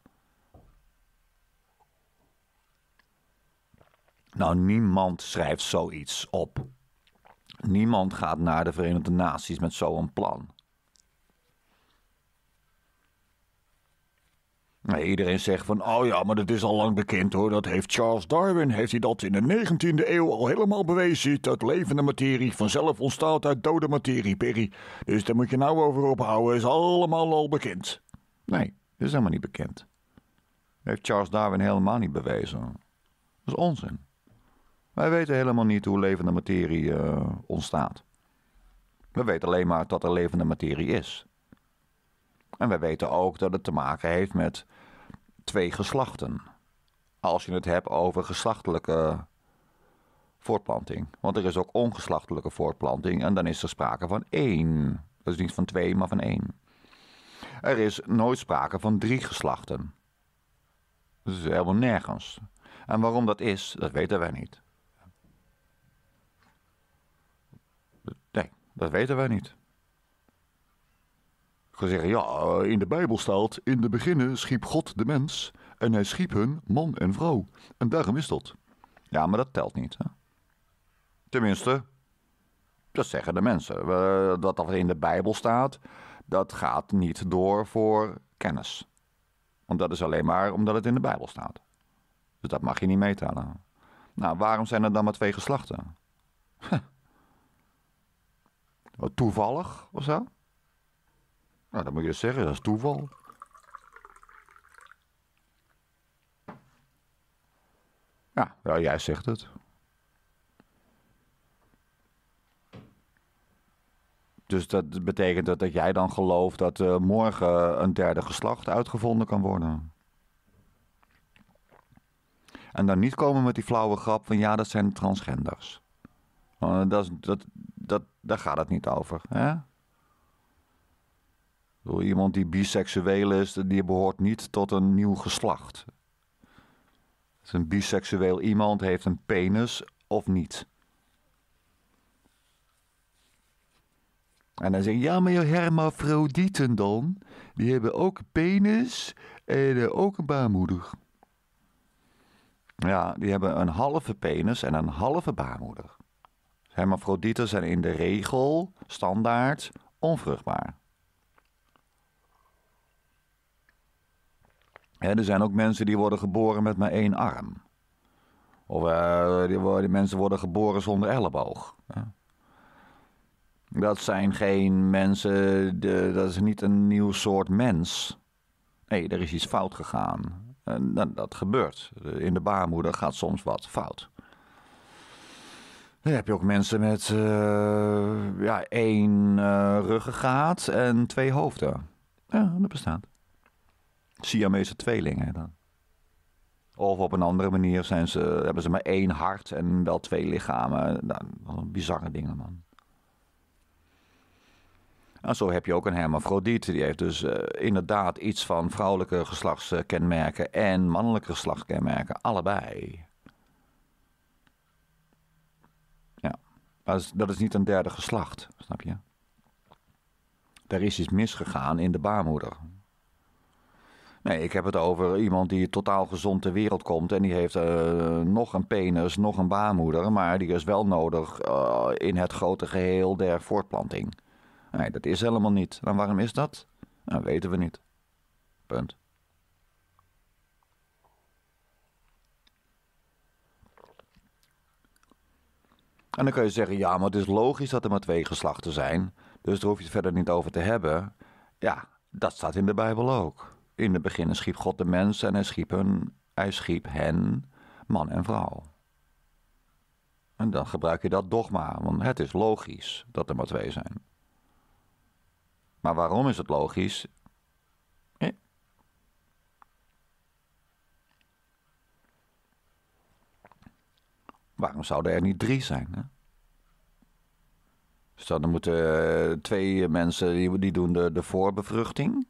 Nou, niemand schrijft zoiets op. Niemand gaat naar de Verenigde Naties met zo'n plan. Nou, iedereen zegt van, oh ja, maar dat is al lang bekend hoor. Dat heeft Charles Darwin, heeft hij dat in de 19e eeuw al helemaal bewezen. Dat levende materie vanzelf ontstaat uit dode materie, Perry. Dus daar moet je nou over ophouden, is allemaal al bekend. Nee, dat is helemaal niet bekend. Dat heeft Charles Darwin helemaal niet bewezen. Dat is onzin. Wij weten helemaal niet hoe levende materie ontstaat. We weten alleen maar dat er levende materie is. En wij weten ook dat het te maken heeft met twee geslachten. Als je het hebt over geslachtelijke voortplanting. Want er is ook ongeslachtelijke voortplanting. En dan is er sprake van 1. Dat is niet van 2, maar van 1. Er is nooit sprake van 3 geslachten. Dat is helemaal nergens. En waarom dat is, dat weten wij niet. Nee, dat weten wij niet. Gezegd, ja, in de Bijbel staat, in de beginnen schiep God de mens en hij schiep hun man en vrouw. En daarom is dat. Ja, maar dat telt niet. Hè? Tenminste, dat zeggen de mensen. Dat wat in de Bijbel staat, dat gaat niet door voor kennis. Want dat is alleen maar omdat het in de Bijbel staat. Dus dat mag je niet meetellen. Nou, waarom zijn er dan maar 2 geslachten? Huh. Toevallig of zo? Nou, dat moet je zeggen, dat is toeval. Ja, wel, jij zegt het. Dus dat betekent dat jij dan gelooft dat morgen een 3e geslacht uitgevonden kan worden. En dan niet komen met die flauwe grap van ja, dat zijn transgenders. Daar gaat het niet over, hè? Iemand die biseksueel is, die behoort niet tot een nieuw geslacht. Dus een biseksueel iemand heeft een penis of niet. En dan zeg je, ja, maar hermafrodieten dan, die hebben ook een penis en ook een baarmoeder. Ja, die hebben een halve penis en een halve baarmoeder. Hermafrodieten zijn in de regel, standaard, onvruchtbaar. He, er zijn ook mensen die worden geboren met maar 1 arm. Of die mensen worden geboren zonder elleboog. Ja. Dat zijn geen mensen, dat is niet een nieuw soort mens. Nee, er is iets fout gegaan. En dat gebeurt. In de baarmoeder gaat soms wat fout. Dan heb je ook mensen met 1 ruggengraat en 2 hoofden. Ja, dat bestaat. Siamese tweelingen dan. Of op een andere manier hebben ze maar 1 hart en wel 2 lichamen. Nou, bizarre dingen, man. En zo heb je ook een hermafrodiet. Die heeft dus inderdaad iets van vrouwelijke geslachtskenmerken en mannelijke geslachtskenmerken. Allebei. Ja, dat is niet een 3e geslacht, snap je? Daar is iets misgegaan in de baarmoeder. Nee, ik heb het over iemand die totaal gezond ter wereld komt en die heeft nog een penis, nog een baarmoeder, maar die is wel nodig in het grote geheel der voortplanting. Nee, dat is helemaal niet. En waarom is dat? Nou, weten we niet. Punt. En dan kun je zeggen, ja, maar het is logisch dat er maar 2 geslachten zijn, dus daar hoef je het verder niet over te hebben. Ja, dat staat in de Bijbel ook. In het begin schiep God de mens en hij schiep hen, man en vrouw. En dan gebruik je dat dogma, want het is logisch dat er maar 2 zijn. Maar waarom is het logisch? Waarom zouden er niet 3 zijn? Hè? Dus dan moeten twee mensen, die doen de voorbevruchting.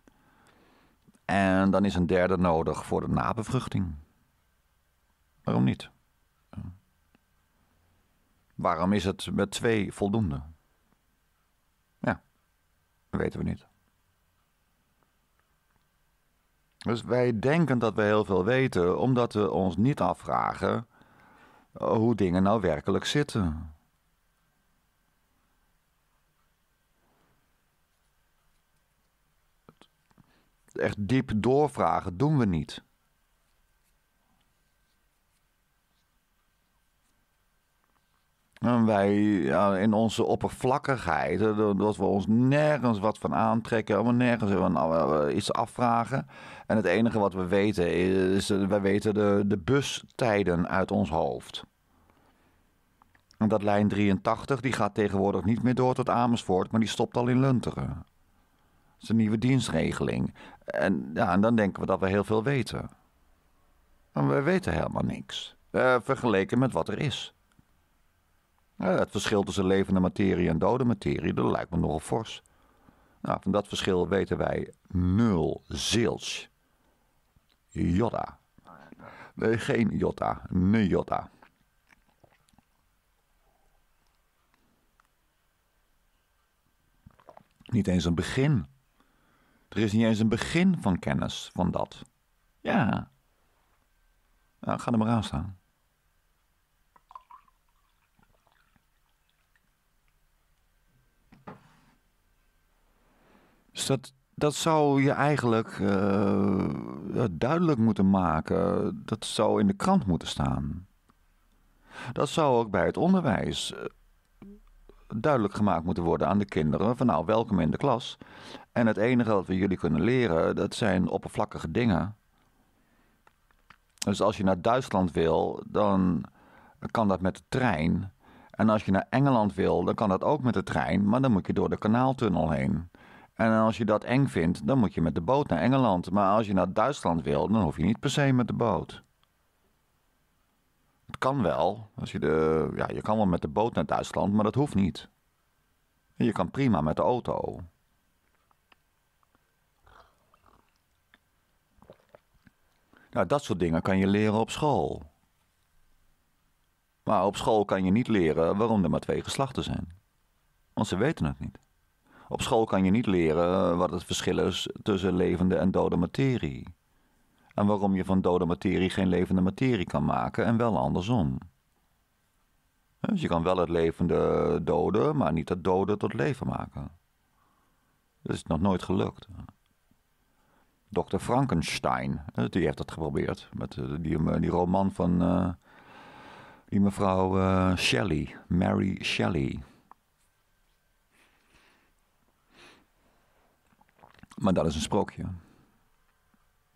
En dan is een derde nodig voor de nabevruchting. Waarom niet? Waarom is het met twee voldoende? Ja, dat weten we niet. Dus wij denken dat we heel veel weten, omdat we ons niet afvragen hoe dingen nou werkelijk zitten. Echt diep doorvragen doen we niet. En wij, ja, in onze oppervlakkigheid, dat we ons nergens wat van aantrekken, we nergens iets afvragen. En het enige wat we weten is, wij weten de bustijden uit ons hoofd. En dat lijn 83, die gaat tegenwoordig niet meer door tot Amersfoort, maar die stopt al in Lunteren. Dat is een nieuwe dienstregeling. En, ja, en dan denken we dat we heel veel weten. Maar we weten helemaal niks. Vergeleken met wat er is. Het verschil tussen levende materie en dode materie, dat lijkt me nogal fors. Nou, van dat verschil weten wij nul, zilch. Jota. Nee, geen jota, ne jota. Niet eens een begin. Er is niet eens een begin van kennis van dat. Ja. Nou, ga er maar aan staan. Dus dat zou je eigenlijk duidelijk moeten maken. Dat zou in de krant moeten staan. Dat zou ook bij het onderwijs duidelijk gemaakt moeten worden aan de kinderen. Van nou, welkom in de klas. En het enige wat we jullie kunnen leren, dat zijn oppervlakkige dingen. Dus als je naar Duitsland wil, dan kan dat met de trein. En als je naar Engeland wil, dan kan dat ook met de trein. Maar dan moet je door de kanaaltunnel heen. En als je dat eng vindt, dan moet je met de boot naar Engeland. Maar als je naar Duitsland wil, dan hoef je niet per se met de boot. Het kan wel. Je kan wel met de boot naar Duitsland, maar dat hoeft niet. Je kan prima met de auto. Nou, dat soort dingen kan je leren op school. Maar op school kan je niet leren waarom er maar twee geslachten zijn. Want ze weten het niet. Op school kan je niet leren wat het verschil is tussen levende en dode materie. En waarom je van dode materie geen levende materie kan maken en wel andersom. Dus je kan wel het levende doden, maar niet het dode tot leven maken. Dat is nog nooit gelukt. Dr. Frankenstein, die heeft dat geprobeerd. Met die roman van die mevrouw Shelley, Mary Shelley. Maar dat is een sprookje.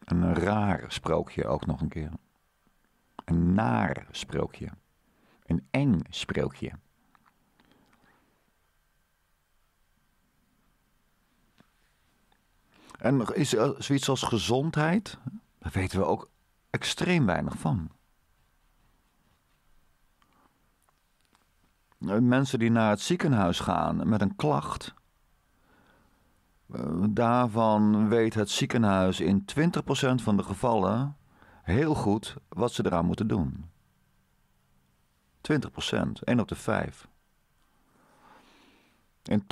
Een raar sprookje ook nog een keer. Een naar sprookje. Een eng sprookje. En is er zoiets als gezondheid? Daar weten we ook extreem weinig van. Mensen die naar het ziekenhuis gaan met een klacht, daarvan weet het ziekenhuis in 20% van de gevallen heel goed wat ze eraan moeten doen. 20%, 1 op de 5. In 80%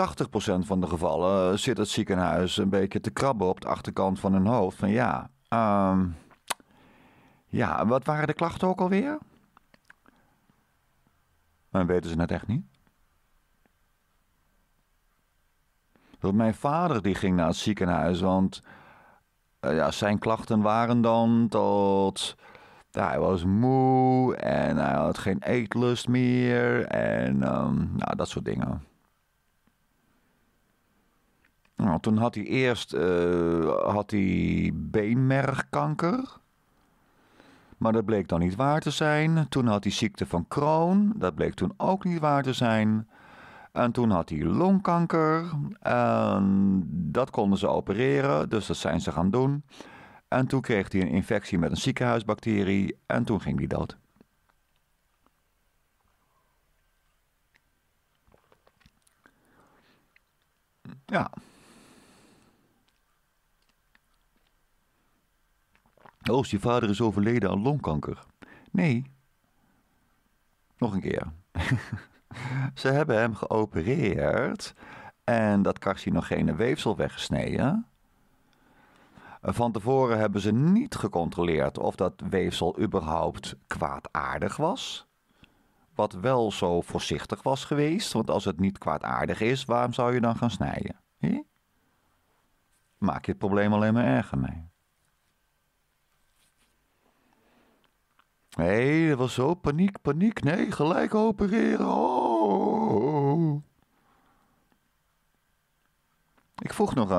van de gevallen zit het ziekenhuis een beetje te krabben op de achterkant van hun hoofd. Van ja, wat waren de klachten ook alweer? Maar weten ze het echt niet. Mijn vader die ging naar het ziekenhuis, want zijn klachten waren dan tot... hij was moe en hij had geen eetlust meer en dat soort dingen. Nou, toen had hij eerst beenmergkanker, maar dat bleek dan niet waar te zijn. Toen had hij ziekte van Crohn, dat bleek toen ook niet waar te zijn. En toen had hij longkanker. En dat konden ze opereren, dus dat zijn ze gaan doen. En toen kreeg hij een infectie met een ziekenhuisbacterie. En toen ging hij dood. Ja. Oh, je vader is overleden aan longkanker. Nee. Nog een keer. Ze hebben hem geopereerd en dat carcinogene weefsel weggesneden. Van tevoren hebben ze niet gecontroleerd of dat weefsel überhaupt kwaadaardig was. Wat wel zo voorzichtig was geweest, want als het niet kwaadaardig is, waarom zou je dan gaan snijden? He? Maak je het probleem alleen maar erger mee. Nee, dat was zo paniek, paniek. Nee, gelijk opereren. Oh. Ik vroeg nog,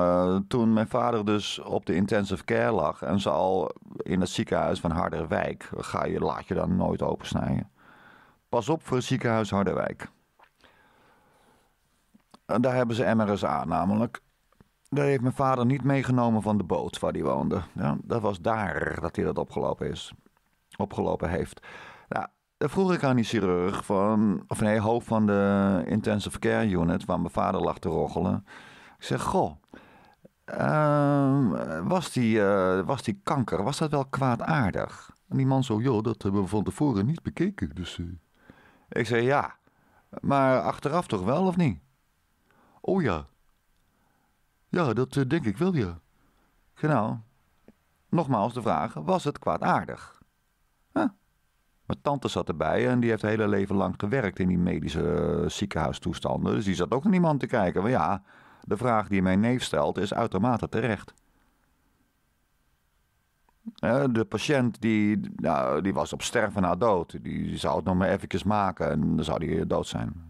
toen mijn vader dus op de intensive care lag en ze al in het ziekenhuis van Harderwijk, laat je dan nooit opensnijden. Pas op voor het ziekenhuis Harderwijk. En daar hebben ze MRSA namelijk. Daar heeft mijn vader niet meegenomen van de boot waar hij woonde. Ja, dat was daar dat hij dat opgelopen heeft. Nou, daar vroeg ik aan die chirurg van, of nee, hoofd van de intensive care unit, waar mijn vader lag te roggelen. Ik zeg, goh, was die kanker, was dat wel kwaadaardig? En die man zo, joh, dat hebben we van tevoren niet bekeken. Dus, Ik zei, ja, maar achteraf toch wel, of niet? Oh ja. Ja, dat denk ik wel, ja. Ik zei, nou, nogmaals de vraag, was het kwaadaardig? Huh? Mijn tante zat erbij en die heeft het hele leven lang gewerkt in die medische ziekenhuistoestanden. Dus die zat ook naar niemand te kijken. Maar ja, de vraag die mijn neef stelt is uitermate terecht. De patiënt die was op sterven na dood. Die zou het nog maar eventjes maken en dan zou die dood zijn.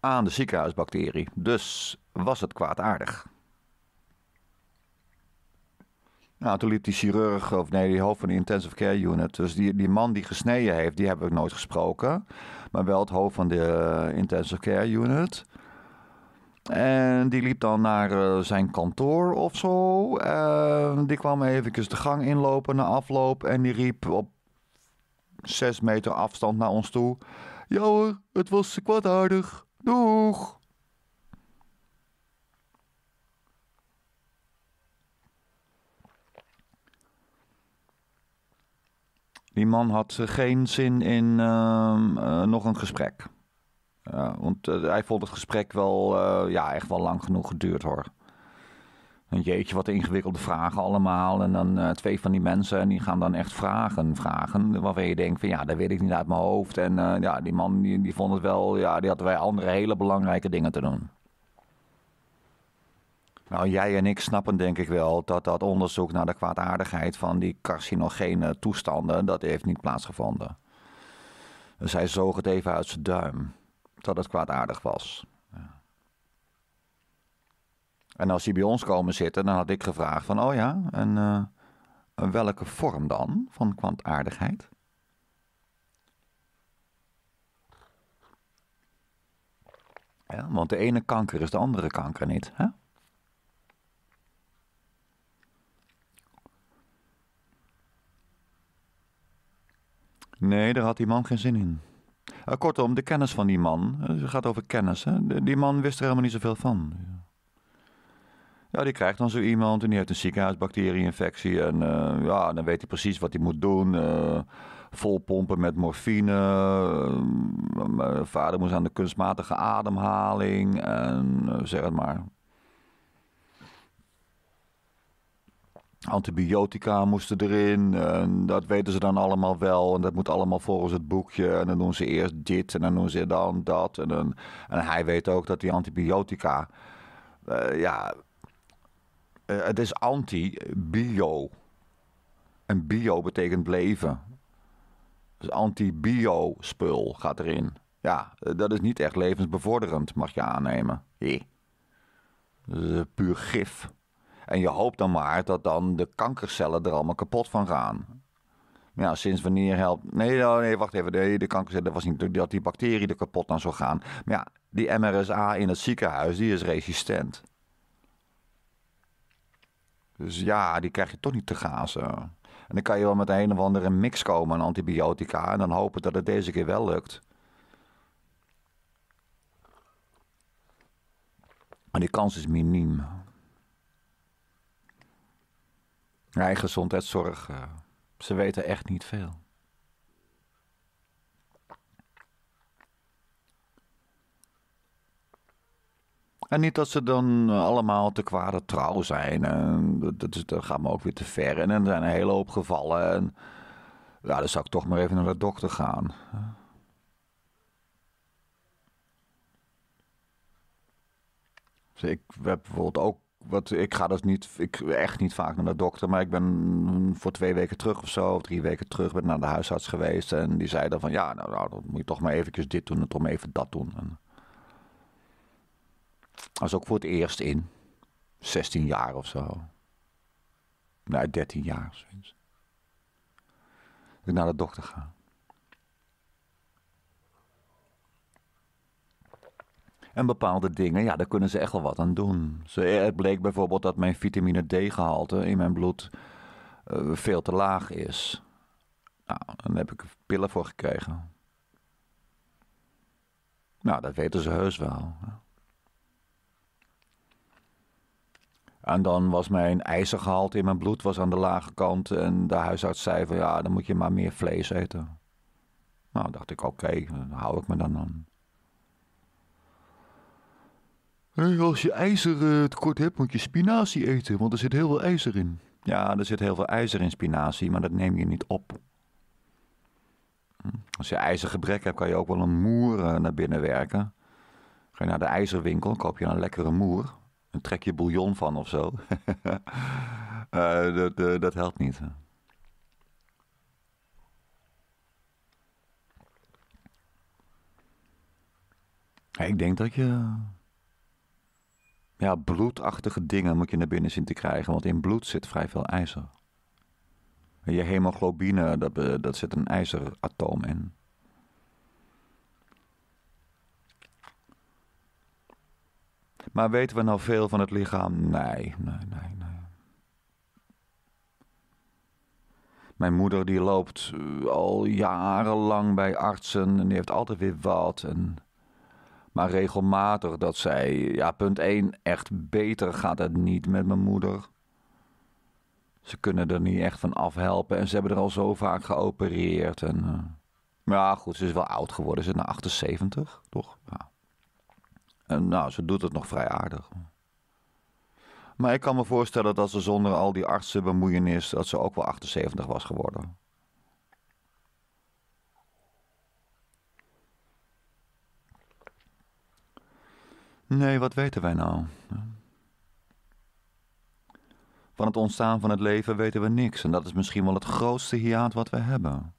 Aan de ziekenhuisbacterie. Dus was het kwaadaardig. Nou, toen liep die chirurg, of nee, die hoofd van de intensive care unit. Dus die man die gesneden heeft, die heb ik nooit gesproken. Maar wel het hoofd van de intensive care unit. En die liep dan naar zijn kantoor of zo. Die kwam eventjes de gang inlopen na afloop. En die riep op 6 meter afstand naar ons toe. Ja hoor, het was kwaadaardig. Doeg! Die man had geen zin in nog een gesprek. Want hij vond het gesprek wel echt wel lang genoeg geduurd, hoor. En jeetje, wat ingewikkelde vragen allemaal. En dan 2 van die mensen en die gaan dan echt vragen. Waarvan je denkt van ja, dat weet ik niet uit mijn hoofd. En die man die vond het wel, ja, die hadden wij andere hele belangrijke dingen te doen. Nou, jij en ik snappen denk ik wel dat dat onderzoek naar de kwaadaardigheid van die carcinogene toestanden, dat heeft niet plaatsgevonden. Dus hij zoog het even uit zijn duim, dat het kwaadaardig was. Ja. En als die bij ons komen zitten, dan had ik gevraagd van, oh ja, en welke vorm dan van kwaadaardigheid? Ja, want de ene kanker is de andere kanker niet, hè? Nee, daar had die man geen zin in. Kortom, de kennis van die man. Het gaat over kennis, hè? Die man wist er helemaal niet zoveel van. Ja, die krijgt dan zo iemand en die heeft een ziekenhuisbacteriënfectie. En dan weet hij precies wat hij moet doen. Volpompen met morfine. Mijn vader moest aan de kunstmatige ademhaling. En zeg het maar. Antibiotica moesten erin, en dat weten ze dan allemaal wel en dat moet allemaal volgens het boekje. En dan doen ze eerst dit en dan doen ze dan dat. En hij weet ook dat die antibiotica, het is anti-bio. En bio betekent leven. Dus anti-bio-spul gaat erin. Ja, dat is niet echt levensbevorderend, mag je aannemen. Dat is puur gif. En je hoopt dan maar dat dan de kankercellen er allemaal kapot van gaan. Ja, sinds wanneer helpt... Nee, wacht even. De kankercellen, dat was niet dat die bacterie er kapot aan zou gaan. Maar ja, die MRSA in het ziekenhuis, die is resistent. Dus ja, die krijg je toch niet te gazen. En dan kan je wel met een of andere mix komen aan antibiotica. En dan hopen dat het deze keer wel lukt. Maar die kans is miniem. Eigen gezondheidszorg, ze weten echt niet veel. En niet dat ze dan allemaal te kwade trouw zijn. Dat gaat me ook weer te ver. En er zijn een hele hoop gevallen. En, ja, dan zou ik toch maar even naar de dokter gaan. Dus ik heb bijvoorbeeld ook... ik ga dus niet, echt niet vaak naar de dokter. Maar ik ben voor 2 weken terug of zo. Of 3 weken terug. Ben naar de huisarts geweest. En die zei dan van... ja, nou dan moet je toch maar eventjes dit doen. En toch maar even dat doen. En, dat was ook voor het eerst in 16 jaar of zo. Nou, 13 jaar of zoiets. Dat ik naar de dokter ga. En bepaalde dingen, ja, daar kunnen ze echt wel wat aan doen. Het bleek bijvoorbeeld dat mijn vitamine D-gehalte in mijn bloed veel te laag is. Nou, dan heb ik pillen voor gekregen. Nou, dat weten ze heus wel. En dan was mijn ijzergehalte in mijn bloed was aan de lage kant. En de huisarts zei van ja, dan moet je maar meer vlees eten. Nou, dacht ik oké, dan hou ik me dan aan. Als je ijzer tekort hebt, moet je spinazie eten, want er zit heel veel ijzer in. Ja, er zit heel veel ijzer in spinazie, maar dat neem je niet op. Als je ijzergebrek hebt, kan je ook wel een moer naar binnen werken. Ga je naar de ijzerwinkel, koop je een lekkere moer. En trek je bouillon van of zo. Dat helpt niet. Ik denk dat je... ja, bloedachtige dingen moet je naar binnen zien te krijgen. Want in bloed zit vrij veel ijzer. Je hemoglobine, dat zit een ijzeratoom in. Maar weten we nou veel van het lichaam? Nee. Mijn moeder die loopt al jarenlang bij artsen en die heeft altijd weer wat. Maar regelmatig dat zij, ja, punt 1, echt beter gaat het niet met mijn moeder. Ze kunnen er niet echt van afhelpen en ze hebben er al zo vaak geopereerd. Maar ja, goed, ze is wel oud geworden. Ze is nou 78, toch? Ja. En nou, ze doet het nog vrij aardig. Maar ik kan me voorstellen dat ze zonder al die artsenbemoeienis... dat ze ook wel 78 was geworden. Nee, wat weten wij nou? Van het ontstaan van het leven weten we niks. En dat is misschien wel het grootste hiaat wat we hebben.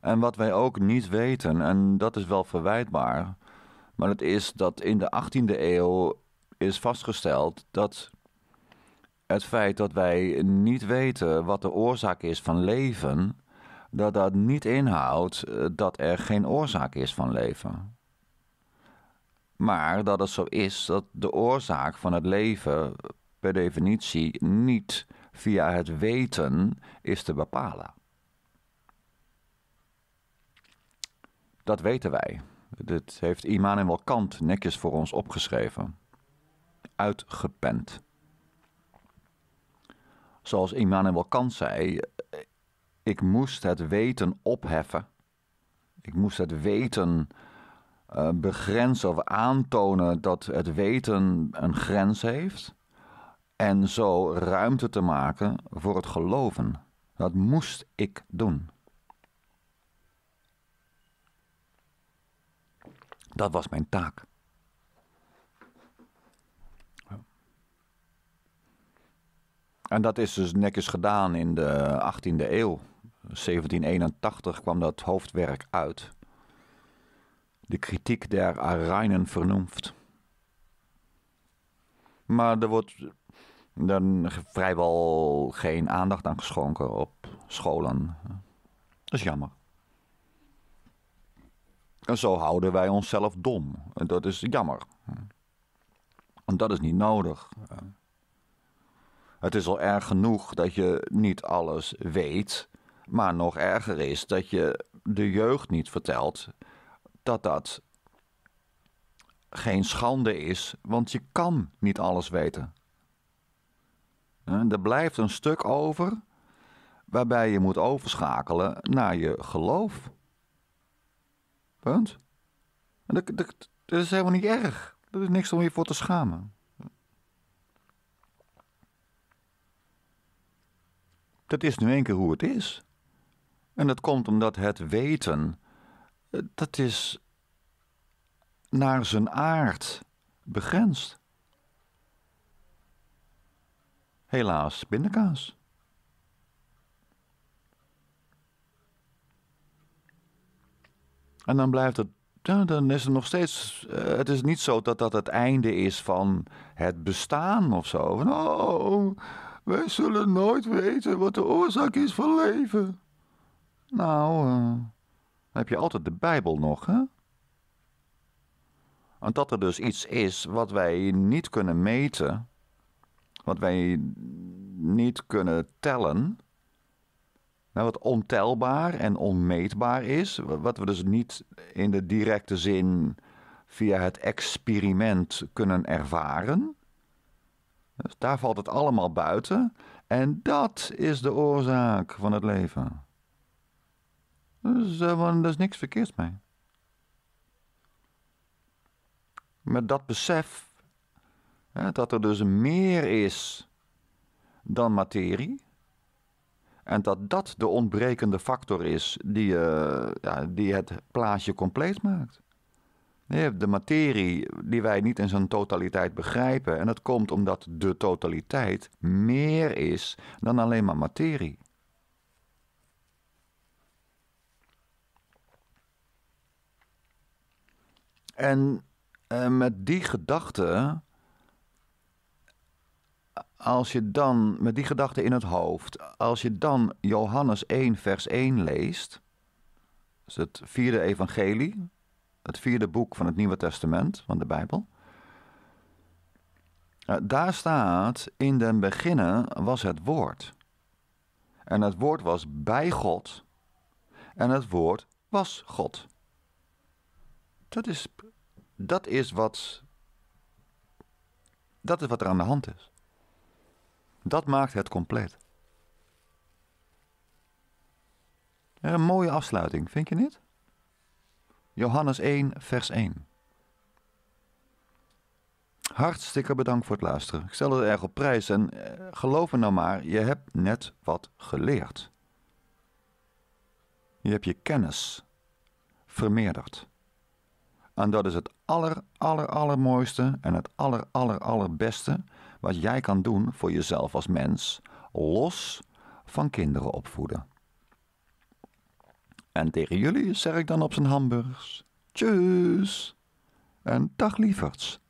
En wat wij ook niet weten, en dat is wel verwijtbaar... maar het is dat in de 18e eeuw is vastgesteld dat het feit dat wij niet weten wat de oorzaak is van leven... dat dat niet inhoudt dat er geen oorzaak is van leven. Maar dat het zo is dat de oorzaak van het leven per definitie niet via het weten is te bepalen. Dat weten wij. Dit heeft Immanuel Kant netjes voor ons opgeschreven. Uitgepend. Zoals Immanuel Kant zei, ik moest het weten opheffen. Ik moest het weten begrenzen of aantonen dat het weten een grens heeft. En zo ruimte te maken voor het geloven. Dat moest ik doen. Dat was mijn taak. En dat is dus netjes gedaan in de 18e eeuw. 1781 kwam dat hoofdwerk uit. De kritiek der reinen Vernunft. Maar er wordt dan vrijwel geen aandacht aan geschonken op scholen. Dat is jammer. En zo houden wij onszelf dom. En dat is jammer. En dat is niet nodig. Het is al erg genoeg dat je niet alles weet. Maar nog erger is dat je de jeugd niet vertelt dat dat geen schande is, want je kan niet alles weten. Er blijft een stuk over waarbij je moet overschakelen naar je geloof. Punt. Dat is helemaal niet erg. Dat is niks om je voor te schamen. Dat is nu één keer hoe het is. En dat komt omdat het weten, dat is naar zijn aard begrensd. Helaas, pindakaas. En dan blijft het, dan is het nog steeds, het is niet zo dat dat het einde is van het bestaan of zo. Van, oh, wij zullen nooit weten wat de oorzaak is van leven. Nou, dan heb je altijd de Bijbel nog, hè? En dat er dus iets is wat wij niet kunnen meten, wat wij niet kunnen tellen, nou, wat ontelbaar en onmeetbaar is, wat we dus niet in de directe zin via het experiment kunnen ervaren. Dus daar valt het allemaal buiten en dat is de oorzaak van het leven. Dus er is niks verkeerds mee. Met dat besef, hè, dat er dus meer is dan materie. En dat dat de ontbrekende factor is die het plaatje compleet maakt. De materie die wij niet in zijn totaliteit begrijpen. En dat komt omdat de totaliteit meer is dan alleen maar materie. En met die gedachte, als je dan, met die gedachte in het hoofd, als je dan Johannes 1 vers 1 leest, dat is het vierde evangelie, het vierde boek van het Nieuwe Testament, van de Bijbel. Daar staat, in den beginnen was het woord. En het woord was bij God. En het woord was God. Dat is wat er aan de hand is. Dat maakt het compleet. Een mooie afsluiting, vind je niet? Johannes 1, vers 1. Hartstikke bedankt voor het luisteren. Ik stel het erg op prijs en geloof me nou maar, je hebt net wat geleerd. Je hebt je kennis vermeerderd. En dat is het allermooiste en het allerbeste wat jij kan doen voor jezelf als mens, los van kinderen opvoeden. En tegen jullie zeg ik dan op z'n hamburgers, tjus en dag lieverds.